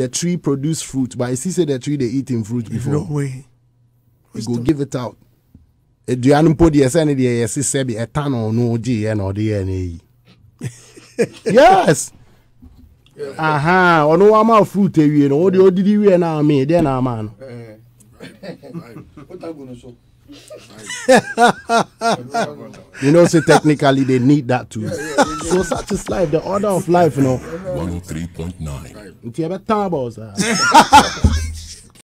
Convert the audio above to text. the tree produce fruit, but I see say the tree they eating fruit before. No way. You go give it out. Do you put the SND sebi a ton or no GN or DNA? Yes. Aha, or no amount of fruit, you know, or the DD and I made, then I'm man. What I'm going to show. You know, so technically they need that too. So such is life, the order of life, you know. 103.9.